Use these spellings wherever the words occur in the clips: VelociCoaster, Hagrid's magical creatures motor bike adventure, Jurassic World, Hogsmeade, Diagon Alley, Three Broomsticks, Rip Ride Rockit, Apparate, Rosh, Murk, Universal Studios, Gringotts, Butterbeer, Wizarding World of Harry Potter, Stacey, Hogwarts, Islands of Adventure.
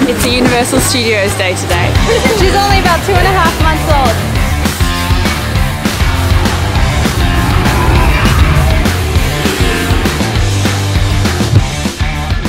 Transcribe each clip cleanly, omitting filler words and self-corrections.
It's a Universal Studios day today. She's only about 2.5 months old.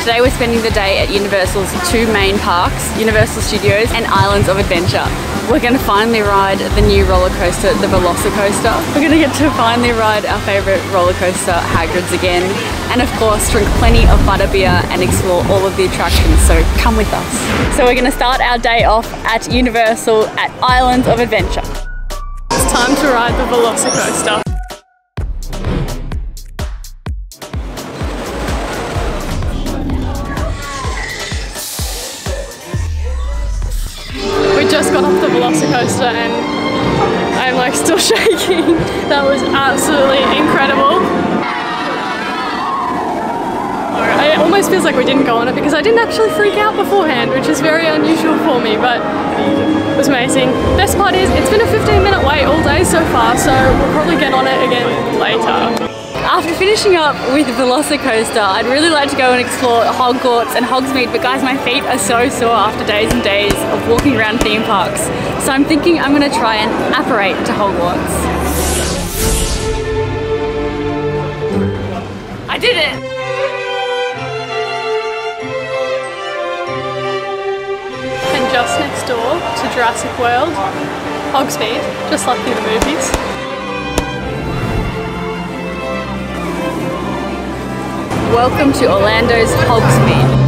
Today we're spending the day at Universal's two main parks, Universal Studios and Islands of Adventure. We're going to finally ride the new roller coaster, the VelociCoaster. We're going to get to finally ride our favourite roller coaster, Hagrid's, again. And of course, drink plenty of butterbeer and explore all of the attractions, so come with us. So we're gonna start our day off at Universal at Islands of Adventure. It's time to ride the VelociCoaster. We just got off the VelociCoaster and I'm like still shaking. That was absolutely incredible. It almost feels like we didn't go on it because I didn't actually freak out beforehand, which is very unusual for me, but it was amazing. Best part is it's been a 15-minute wait all day so far, so we'll probably get on it again later. After finishing up with VelociCoaster, I'd really like to go and explore Hogwarts and Hogsmeade, but guys, my feet are so sore after days and days of walking around theme parks, so I'm thinking I'm going to try and apparate to Hogwarts. I did it! Just next door to Jurassic World, Hogsmeade, just like in the movies. Welcome to Orlando's Hogsmeade.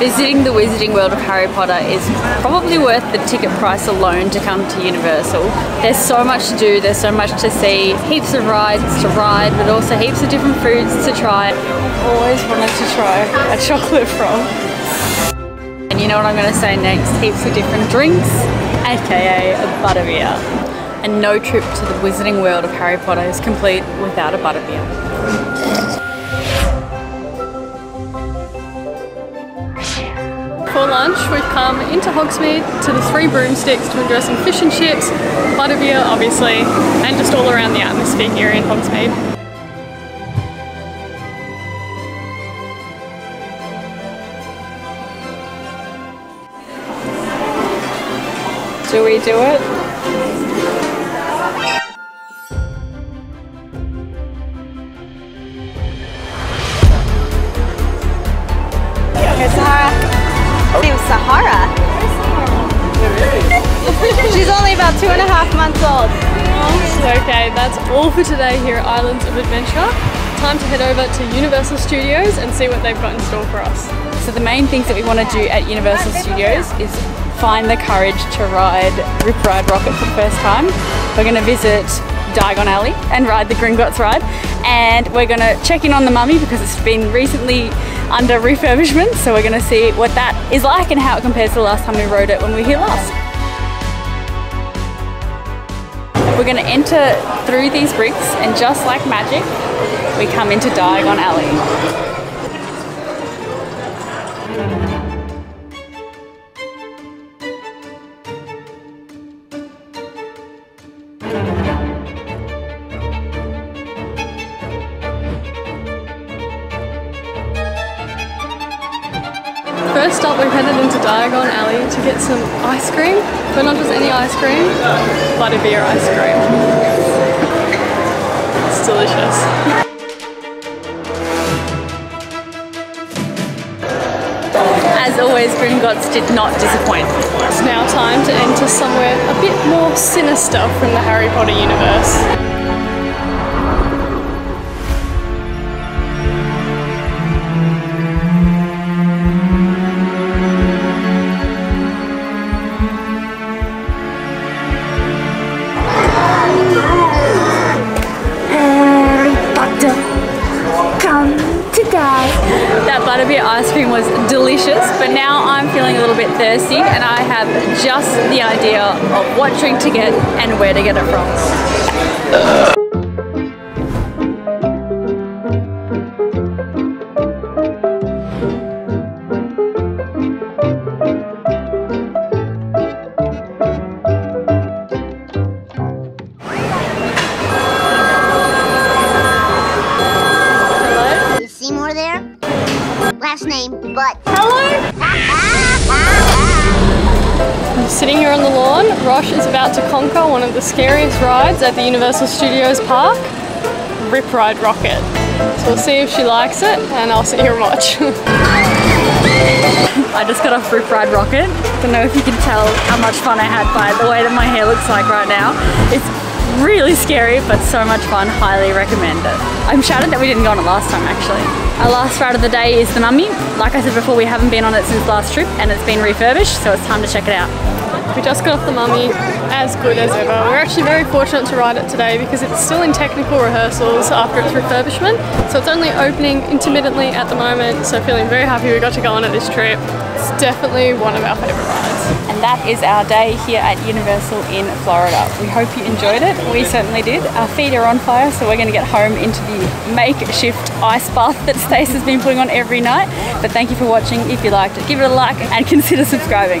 Visiting the Wizarding World of Harry Potter is probably worth the ticket price alone to come to Universal. There's so much to do, there's so much to see, heaps of rides to ride, but also heaps of different foods to try. Always wanted to try a chocolate frog. And you know what I'm going to say next? Heaps of different drinks, aka a butterbeer. And no trip to the Wizarding World of Harry Potter is complete without a butterbeer. For lunch, we've come into Hogsmeade to the Three Broomsticks to enjoy some fish and chips, butterbeer obviously, and just all around the atmosphere here in Hogsmeade. Do we do it? Okay, Sahara. Her name's Sahara. She's only about 2.5 months old. Okay, that's all for today here at Islands of Adventure. Time to head over to Universal Studios and see what they've got in store for us. So the main things that we want to do at Universal Studios is find the courage to ride Rip Ride Rockit for the first time. We're going to visit Diagon Alley and ride the Gringotts ride, and we're going to check in on the mummy because it's been recently under refurbishment, so we're going to see what that is like and how it compares to the last time we rode it when we were here last. We're going to enter through these bricks and just like magic we come into Diagon Alley. First up, we've headed into Diagon Alley to get some ice cream, but not just any ice cream, butterbeer ice cream. It's delicious. As always, Gringotts did not disappoint. It's now time to enter somewhere a bit more sinister from the Harry Potter universe. Ice cream was delicious, but now I'm feeling a little bit thirsty and I have just the idea of what drink to get and where to get it from. Hello? name, but... Hello? I'm sitting here on the lawn. Rosh is about to conquer one of the scariest rides at the Universal Studios park, Rip Ride Rocket. So we'll see if she likes it, and I'll sit here and watch. I just got off Rip Ride Rocket. I don't know if you can tell how much fun I had by the way that my hair looks like right now. It's really scary, but so much fun. Highly recommend it. I'm shattered that we didn't go on it last time, actually. Our last ride of the day is the Mummy. Like I said before, we haven't been on it since last trip, and it's been refurbished, so it's time to check it out. We just got off the Mummy, as good as ever. We're actually very fortunate to ride it today because it's still in technical rehearsals after its refurbishment, so it's only opening intermittently at the moment, so feeling very happy we got to go on it this trip. It's definitely one of our favourite rides. And that is our day here at Universal in Florida. We hope you enjoyed it. We certainly did. Our feet are on fire, so we're going to get home into the makeshift ice bath that Stace has been putting on every night. But thank you for watching. If you liked it, give it a like and consider subscribing.